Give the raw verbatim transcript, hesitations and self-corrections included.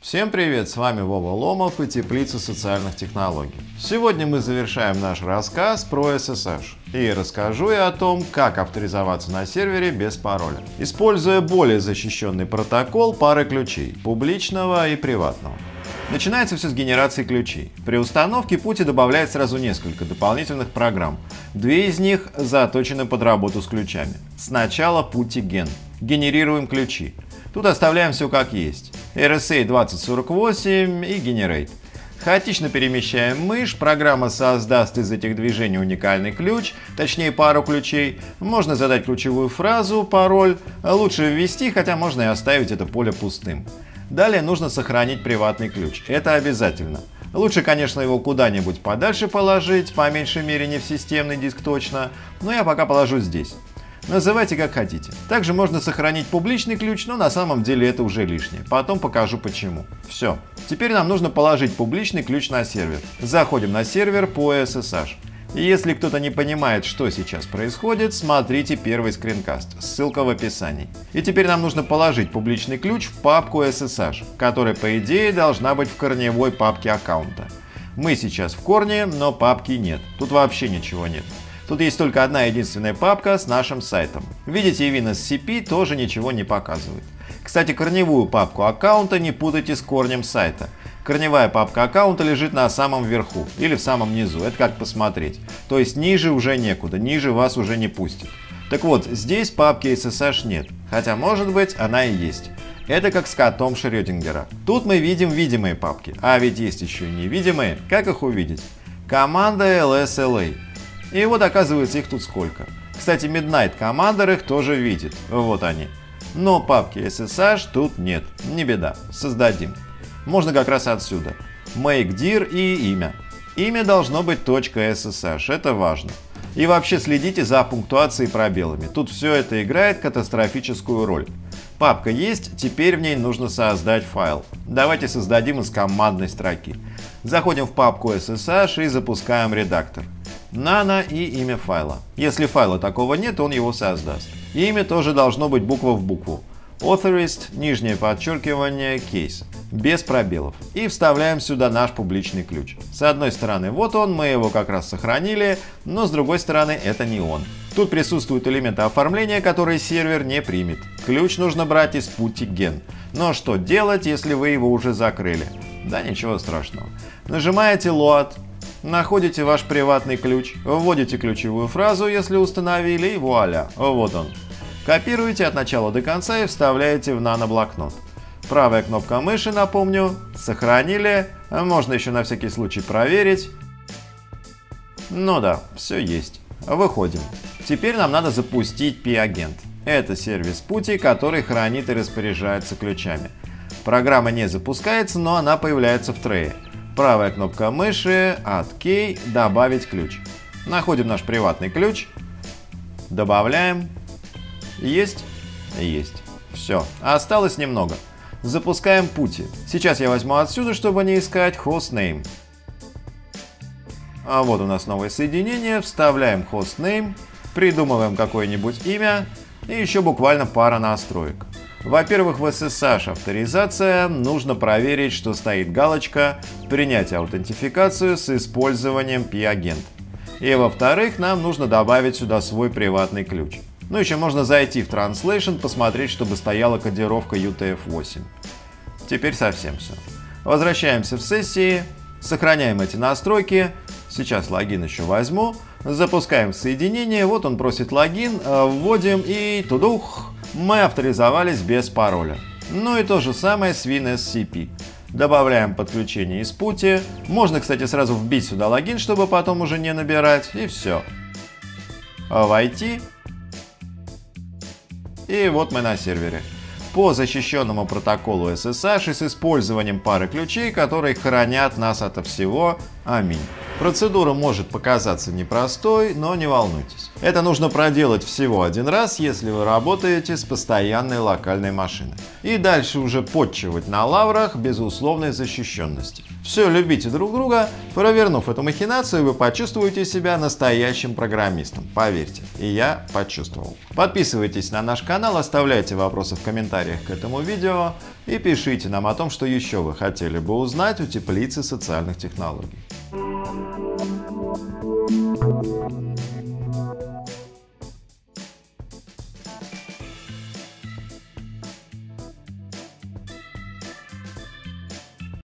Всем привет, с вами Вова Ломов и Теплица социальных технологий. Сегодня мы завершаем наш рассказ про эс эс эш и расскажу я о том, как авторизоваться на сервере без пароля, используя более защищенный протокол пары ключей – публичного и приватного. Начинается все с генерации ключей. При установке PuTTY добавляет сразу несколько дополнительных программ. Две из них заточены под работу с ключами. Сначала PuTTYgen. Генерируем ключи. Тут оставляем все как есть. эр эс эй двадцать сорок восемь и Generate. Хаотично перемещаем мышь, программа создаст из этих движений уникальный ключ, точнее пару ключей. Можно задать ключевую фразу, пароль. Лучше ввести, хотя можно и оставить это поле пустым. Далее нужно сохранить приватный ключ. Это обязательно. Лучше, конечно, его куда-нибудь подальше положить, по меньшей мере не в системный диск точно, но я пока положу здесь. Называйте как хотите. Также можно сохранить публичный ключ, но на самом деле это уже лишнее. Потом покажу почему. Все. Теперь нам нужно положить публичный ключ на сервер. Заходим на сервер по эс эс эш. И если кто-то не понимает, что сейчас происходит, смотрите первый скринкаст, ссылка в описании. И теперь нам нужно положить публичный ключ в папку эс эс эш, которая по идее должна быть в корневой папке аккаунта. Мы сейчас в корне, но папки нет. Тут вообще ничего нет. Тут есть только одна единственная папка с нашим сайтом. Видите, и WinSCP тоже ничего не показывает. Кстати, корневую папку аккаунта не путайте с корнем сайта. Корневая папка аккаунта лежит на самом верху или в самом низу, это как посмотреть. То есть ниже уже некуда, ниже вас уже не пустит. Так вот, здесь папки эс эс эш нет, хотя может быть она и есть. Это как с котом Шрёдингера. Тут мы видим видимые папки, а ведь есть еще и невидимые, как их увидеть? Команда эл эс эл эй. И вот оказывается их тут сколько. Кстати, Midnight Commander их тоже видит, вот они. Но папки эс эс эш тут нет, не беда, создадим. Можно как раз отсюда. Make dir и имя. Имя должно быть .ssh, это важно. И вообще следите за пунктуацией и пробелами. Тут все это играет катастрофическую роль. Папка есть, теперь в ней нужно создать файл. Давайте создадим из командной строки. Заходим в папку эс эс эш и запускаем редактор. Nano и имя файла. Если файла такого нет, он его создаст. Имя тоже должно быть буква в букву. Authorized, нижнее подчеркивание, case. Без пробелов. И вставляем сюда наш публичный ключ. С одной стороны вот он, мы его как раз сохранили, но с другой стороны это не он. Тут присутствуют элементы оформления, которые сервер не примет. Ключ нужно брать из PuTTYgen. Но что делать, если вы его уже закрыли? Да ничего страшного. Нажимаете load, находите ваш приватный ключ, вводите ключевую фразу, если установили, и вуаля, вот он. Копируете от начала до конца и вставляете в наноблокнот. Правая кнопка мыши, напомню, сохранили, можно еще на всякий случай проверить. Ну да, все есть. Выходим. Теперь нам надо запустить P-агент. Это сервис PuTTY, который хранит и распоряжается ключами. Программа не запускается, но она появляется в трее. Правая кнопка мыши, Alt-K, добавить ключ. Находим наш приватный ключ, добавляем. Есть? Есть. Все, осталось немного. Запускаем PuTTY. Сейчас я возьму отсюда, чтобы не искать hostname. А вот у нас новое соединение. Вставляем hostname, придумываем какое-нибудь имя и еще буквально пара настроек. Во-первых, в эс эс эш авторизация нужно проверить, что стоит галочка «Принять аутентификацию с использованием P-агент». И во-вторых, нам нужно добавить сюда свой приватный ключ. Ну, еще можно зайти в Translation, посмотреть, чтобы стояла кодировка ю ти эф восемь. Теперь совсем все. Возвращаемся в сессии, сохраняем эти настройки. Сейчас логин еще возьму. Запускаем соединение, вот он просит логин, вводим и тудух. Мы авторизовались без пароля. Ну и то же самое с WinSCP. Добавляем подключение из PuTTY. Можно, кстати, сразу вбить сюда логин, чтобы потом уже не набирать, и все. Войти. И вот мы на сервере. По защищенному протоколу эс эс эш и с использованием пары ключей, которые хранят нас ото всего. Аминь. Процедура может показаться непростой, но не волнуйтесь. Это нужно проделать всего один раз, если вы работаете с постоянной локальной машиной. И дальше уже подчивать на лаврах безусловной защищенности. Все, любите друг друга. Провернув эту махинацию, вы почувствуете себя настоящим программистом. Поверьте, и я почувствовал. Подписывайтесь на наш канал, оставляйте вопросы в комментариях к этому видео и пишите нам о том, что еще вы хотели бы узнать у Теплицы социальных технологий.